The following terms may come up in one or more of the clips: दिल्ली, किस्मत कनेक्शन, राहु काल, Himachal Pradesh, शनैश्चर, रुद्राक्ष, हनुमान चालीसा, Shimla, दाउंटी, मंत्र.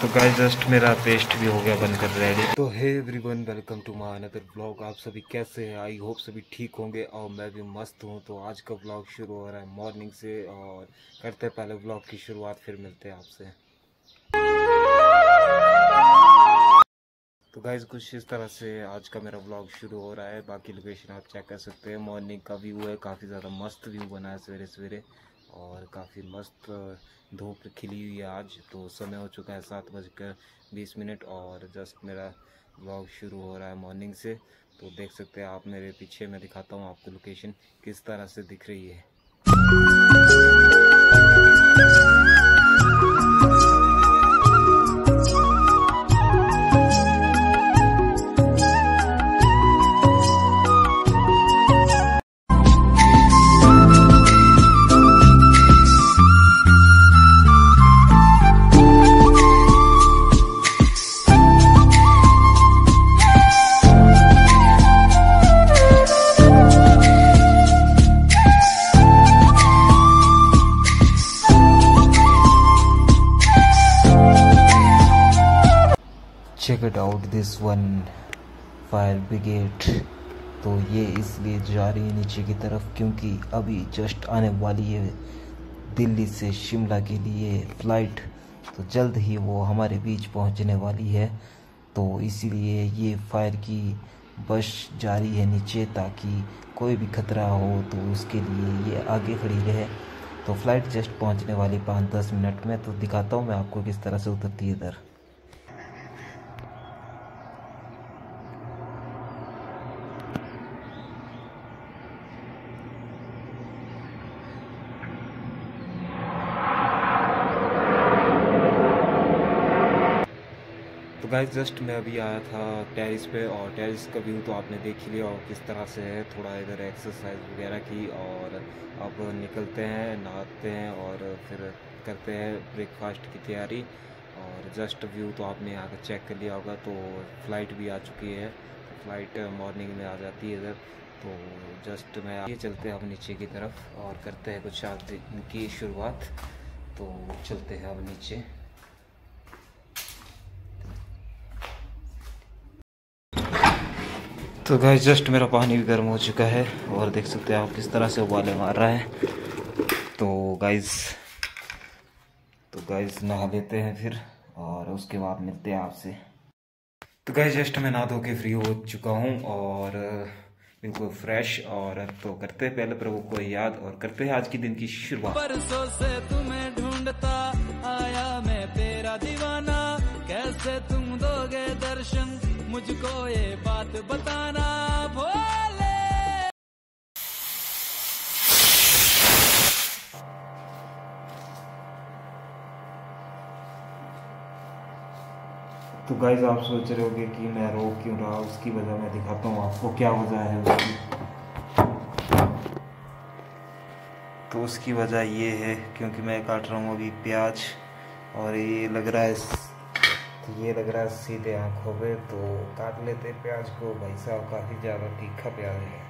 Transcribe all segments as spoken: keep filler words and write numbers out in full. तो guys just मेरा paste भी हो गया बनकर रेडी। तो hey everyone, welcome to my another blog. आप सभी कैसे हैं? आई होप सभी ठीक होंगे और मैं भी मस्त हूं। तो आज का ब्लॉग शुरू हो रहा है मॉर्निंग से और करते हैं पहले ब्लॉग की शुरुआत, फिर मिलते हैं आपसे। तो गाइस कुछ इस तरह से आज का मेरा व्लॉग शुरू हो रहा है। बाकी लोकेशन आप चेक कर सकते हैं। मॉर्निंग का व्यू है, काफ़ी ज़्यादा मस्त व्यू बना है सवेरे सवेरे और काफ़ी मस्त धूप खिली हुई है आज। तो समय हो चुका है सात बजकर बीस मिनट और जस्ट मेरा व्लॉग शुरू हो रहा है मॉर्निंग से। तो देख सकते हैं आप मेरे पीछे, मैं दिखाता हूँ आपको लोकेशन किस तरह से दिख रही है। Check it out this one fire brigade. तो ये इसलिए जा रही है नीचे की तरफ क्योंकि अभी जस्ट आने वाली है दिल्ली से शिमला के लिए फ़्लाइट। तो जल्द ही वो हमारे बीच पहुंचने वाली है, तो इसीलिए ये फायर की बस जा रही है नीचे ताकि कोई भी खतरा हो तो उसके लिए ये आगे खड़ी रहे। तो फ़्लाइट जस्ट पहुंचने वाली पाँच दस मिनट में। तो दिखाता हूँ मैं आपको किस तरह से उतरती है इधर। तो गाइस जस्ट मैं अभी आया था टेरिस पे और टेरिस का व्यू तो आपने देख लिया और किस तरह से है। थोड़ा इधर एक्सरसाइज वगैरह की और अब निकलते हैं, नहाते हैं और फिर करते हैं ब्रेकफास्ट की तैयारी। और जस्ट व्यू तो आपने यहाँ का चेक कर लिया होगा। तो फ़्लाइट भी आ चुकी है, फ़्लाइट मॉर्निंग में आ जाती है इधर। तो जस्ट मैं ये चलते हैं अब नीचे की तरफ और करते हैं कुछ आज दिन की शुरुआत। तो चलते हैं अब नीचे। तो गाइस जस्ट मेरा पानी भी गर्म हो चुका है और देख सकते हैं आप किस तरह से उबाले मार रहा है। तो गाइस तो गाइस नहा लेते हैं फिर और उसके बाद मिलते हैं आपसे। तो गाइस जस्ट मैं नहा धो के फ्री हो चुका हूँ और बिल्कुल फ्रेश। और तो करते हैं पहले प्रभु को याद और करते हैं आज के दिन की शुरुआत। परसों से तुम्हें ढूंढता आया मैं तेरा दीवाना, कैसे तुम दोगे दर्शन मुझको ये बात बताना भोले। तो गाइस आप सोच रहे होंगे कि मैं रो क्यों रहा, उसकी वजह मैं दिखाता हूँ आपको क्या वजह है उसकी। तो उसकी वजह ये है क्योंकि मैं काट रहा हूँ अभी प्याज और ये लग रहा है ये लग रहा है सीधे आँखों पे। तो काट लेते प्याज को, भाई साहब काफ़ी ज़्यादा तीखा प्याज है।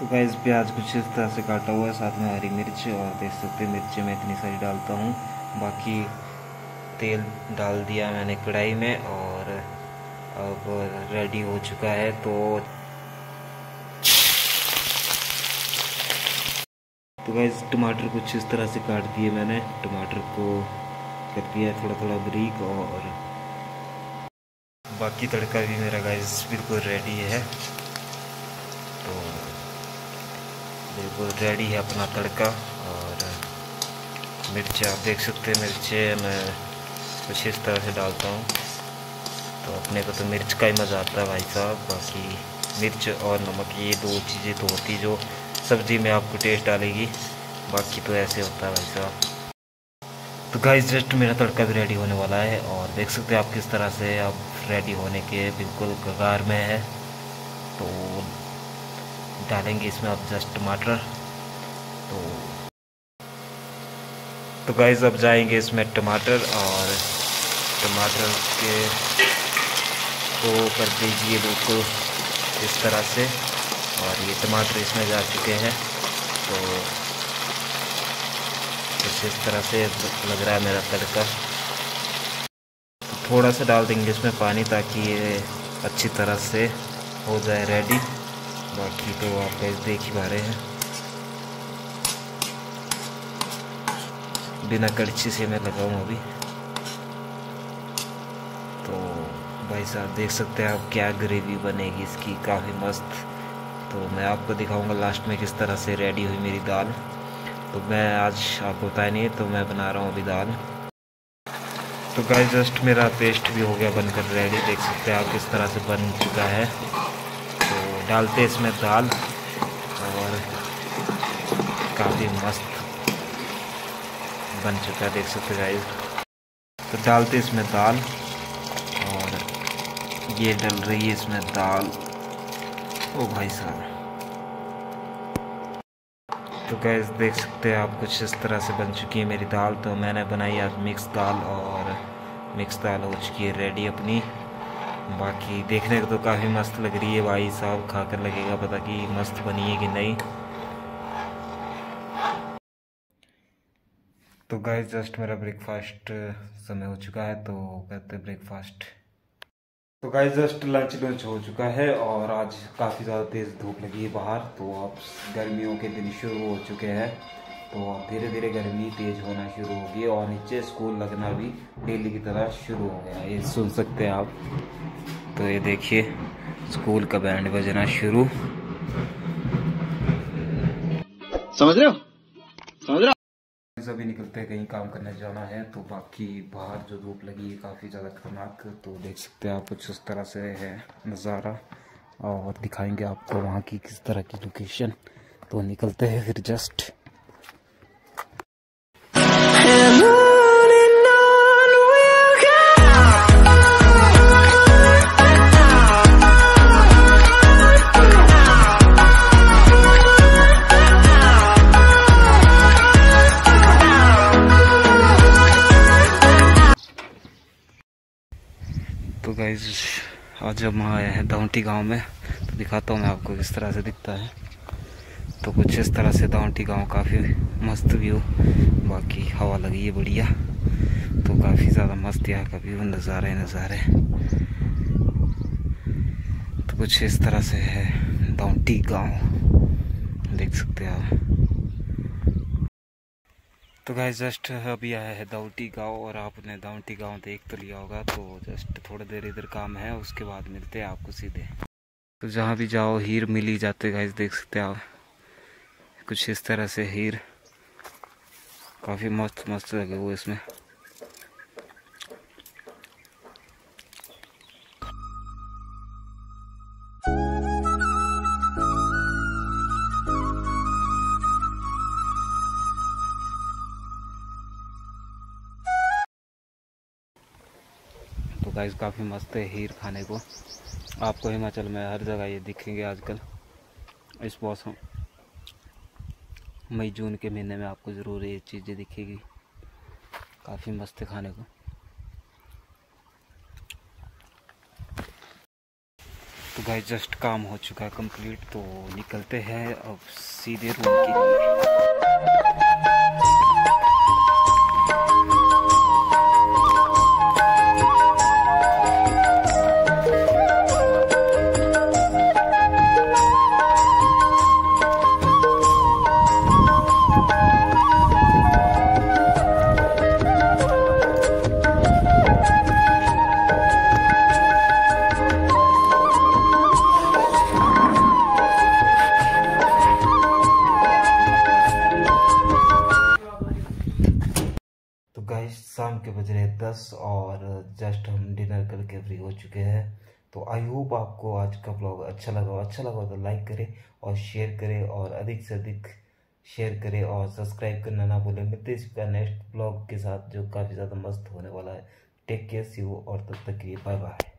तो गाइस प्याज कुछ इस तरह से काटा हुआ है, साथ में हरी मिर्च और देख सकते हैं मिर्च मैं इतनी सारी डालता हूँ। बाकी तेल डाल दिया मैंने कढ़ाई में और अब रेडी हो चुका है। तो तो गाइस टमाटर कुछ इस तरह से काट दिए मैंने, टमाटर को कर दिया थोड़ा थोड़ा ब्रीक। और बाकी तड़का भी मेरा गाइस बिल्कुल रेडी है। तो बिल्कुल रेडी है अपना तड़का। और मिर्च आप देख सकते हैं, मिर्चें मैं कुछ इस तरह से डालता हूँ। तो अपने को तो मिर्च का ही मज़ा आता है भाई साहब। बाकी मिर्च और नमक ये दो चीज़ें तो होती जो सब्ज़ी में आपको टेस्ट डालेगी, बाकी तो ऐसे होता है भाई साहब। तो गाइस जस्ट मेरा तड़का भी रेडी होने वाला है और देख सकते हैं आप किस तरह से आप रेडी होने के बिल्कुल कगार में है। तो डालेंगे इसमें आप जस्ट टमाटर। तो तो गाइस अब जाएंगे इसमें टमाटर और टमाटर के को कर दीजिए बिल्कुल इस तरह से। और ये टमाटर इसमें जा चुके हैं। तो इस तरह से लग रहा है मेरा तड़का। थोड़ा सा डाल देंगे इसमें पानी ताकि ये अच्छी तरह से हो जाए रेडी। बाकी तो आप देख ही पा रहे हैं, बिना कड़छी से मैं लगाऊँ अभी। तो भाई साहब देख सकते हैं आप क्या ग्रेवी बनेगी इसकी, काफ़ी मस्त। तो मैं आपको दिखाऊंगा लास्ट में किस तरह से रेडी हुई मेरी दाल। तो मैं आज आपको बताया नहीं, तो मैं बना रहा हूँ अभी दाल। तो गाइस जस्ट मेरा पेस्ट भी हो गया बनकर रेडी, देख सकते हैं आप किस तरह से बन चुका है। तो डालते इसमें दाल और काफ़ी मस्त बन चुका है, देख सकते हैं गाइस। तो डालते इसमें दाल और ये डल रही है इसमें दाल। ओ भाई साहब, तो गाइस देख सकते हैं आप कुछ इस तरह से बन चुकी है मेरी दाल। तो मैंने बनाई आज मिक्स दाल और मिक्स दाल हो चुकी है रेडी अपनी। बाकी देखने को तो काफ़ी मस्त लग रही है भाई साहब, खाकर लगेगा पता कि मस्त बनी है कि नहीं। तो गाइस जस्ट मेरा ब्रेकफास्ट समय हो चुका है, तो करते ब्रेकफास्ट। तो गाइस जस्ट लंच लंच हो चुका है और आज काफ़ी ज़्यादा तेज़ धूप लगी है बाहर। तो आप गर्मियों के दिन शुरू हो चुके हैं, तो धीरे धीरे गर्मी तेज़ होना शुरू होगी और नीचे स्कूल लगना भी डेली की तरह शुरू हो गया, ये सुन सकते हैं आप। तो ये देखिए स्कूल का बैंड बजना शुरू, समझ रहे हो समझ रहे हो। सभी निकलते हैं, कहीं काम करने जाना है। तो बाकी बाहर जो धूप लगी है काफ़ी ज़्यादा खतरनाक, तो देख सकते हैं आप कुछ उस तरह से है नज़ारा। और दिखाएंगे आपको वहाँ की किस तरह की लोकेशन। तो निकलते हैं फिर जस्ट। तो गाइस आज हम आए हैं दाउंटी गांव में, तो दिखाता हूँ मैं आपको किस तरह से दिखता है। तो कुछ इस तरह से दाउंटी गांव, काफ़ी मस्त व्यू, बाकी हवा लगी है बढ़िया। तो काफ़ी ज़्यादा मस्त यहाँ का व्यू, नज़ारे नज़ारे। तो कुछ इस तरह से है दाउंटी गांव, देख सकते हैं आप। तो गाइस जस्ट अभी आया है दाउंटी गांव और आपने दाउंटी गांव देख तो लिया होगा। तो जस्ट थोड़ा देर इधर काम है, उसके बाद मिलते हैं आपको सीधे। तो जहाँ भी जाओ हीर मिल ही जाते गाइस, देख सकते हैं आप कुछ इस तरह से हीर, काफ़ी मस्त मस्त लगे हुए इसमें। तो गाइस काफ़ी मस्त है हीर खाने को, आपको हिमाचल में हर जगह ये दिखेंगे आजकल। इस मौसम मई जून के महीने में आपको ज़रूर ये चीज़ें दिखेगी, काफ़ी मस्त है खाने को। तो गाइस जस्ट काम हो चुका है कंप्लीट, तो निकलते हैं अब सीधे रूम के लिए। शाम के बज रहे दस और जस्ट हम डिनर करके फ्री हो चुके हैं। तो आई होप आपको आज का ब्लॉग अच्छा लगा, अच्छा लगा तो लाइक करें और शेयर करें और अधिक से अधिक शेयर करें और सब्सक्राइब करना ना भूलें। मिलते हैं इसका नेक्स्ट ब्लॉग के साथ जो काफ़ी ज़्यादा मस्त होने वाला है। टेक केयर, सी यू, और तब तक के लिए बाय बाय।